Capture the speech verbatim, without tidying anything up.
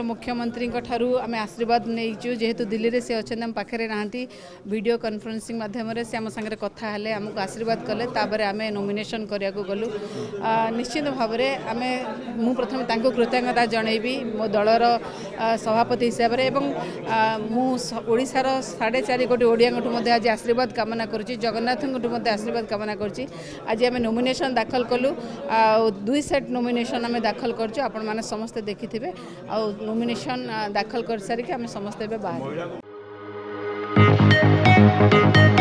मुख्यमंत्री आम आशीर्वाद नहींचु जेहेतु दिल्ली में सी अच्छा आम पाखे ना वीडियो कॉन्फ्रेंसिंग मध्यम से आम सागर कथा आमको आशीर्वाद कले तापर आम नोमिनेशन करने को गलु निश्चित भाव में आम मु प्रथम कृतज्ञता जनईबी मो दलर सभापति हिसाब से मुशार साढ़े चार कोटी ओडियांठू आज आशीर्वाद कामना करुच्ची जगन्नाथों आशीर्वाद कामना करुच्ची। आज आम नोमिनेशन दाखल कलु दुई सेट नोमिनेशन आम दाखल करुँ आपण मैंने समस्ते देखिथे आ नॉमिनेशन दाखल कर सारी कि हमें समझते बाहर।